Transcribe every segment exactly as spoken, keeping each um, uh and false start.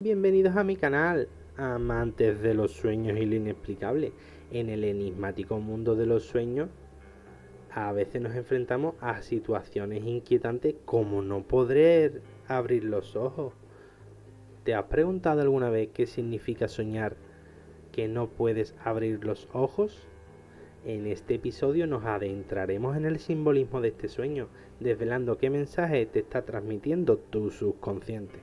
Bienvenidos a mi canal, amantes de los sueños y lo inexplicable. En el enigmático mundo de los sueños, a veces nos enfrentamos a situaciones inquietantes como no poder abrir los ojos. ¿Te has preguntado alguna vez qué significa soñar que no puedes abrir los ojos? En este episodio nos adentraremos en el simbolismo de este sueño, desvelando qué mensaje te está transmitiendo tu subconsciente.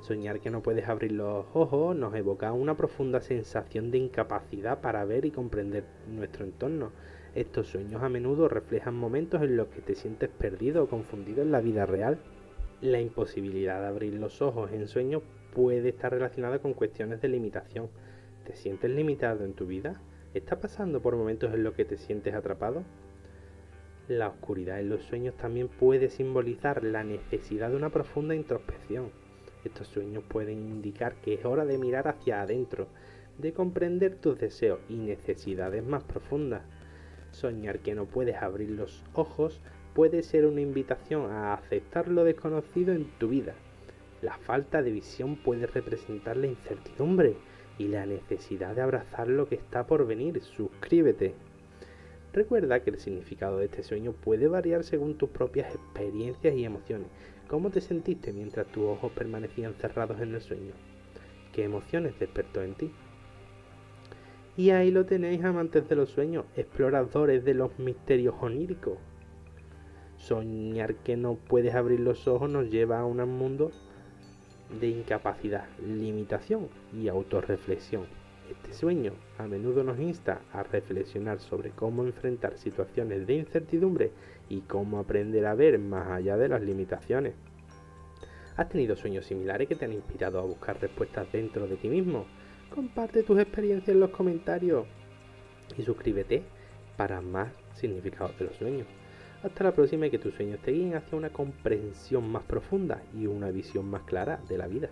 Soñar que no puedes abrir los ojos nos evoca una profunda sensación de incapacidad para ver y comprender nuestro entorno. Estos sueños a menudo reflejan momentos en los que te sientes perdido o confundido en la vida real. La imposibilidad de abrir los ojos en sueños puede estar relacionada con cuestiones de limitación. ¿Te sientes limitado en tu vida? ¿Estás pasando por momentos en los que te sientes atrapado? La oscuridad en los sueños también puede simbolizar la necesidad de una profunda introspección. Estos sueños pueden indicar que es hora de mirar hacia adentro, de comprender tus deseos y necesidades más profundas. Soñar que no puedes abrir los ojos puede ser una invitación a aceptar lo desconocido en tu vida. La falta de visión puede representar la incertidumbre y la necesidad de abrazar lo que está por venir. Suscríbete. Recuerda que el significado de este sueño puede variar según tus propias experiencias y emociones. ¿Cómo te sentiste mientras tus ojos permanecían cerrados en el sueño? ¿Qué emociones despertó en ti? Y ahí lo tenéis, amantes de los sueños, exploradores de los misterios oníricos. Soñar que no puedes abrir los ojos nos lleva a un mundo de incapacidad, limitación y autorreflexión. Este sueño a menudo nos insta a reflexionar sobre cómo enfrentar situaciones de incertidumbre y cómo aprender a ver más allá de las limitaciones. ¿Has tenido sueños similares que te han inspirado a buscar respuestas dentro de ti mismo? Comparte tus experiencias en los comentarios y suscríbete para más significados de los sueños. Hasta la próxima y que tus sueños te guíen hacia una comprensión más profunda y una visión más clara de la vida.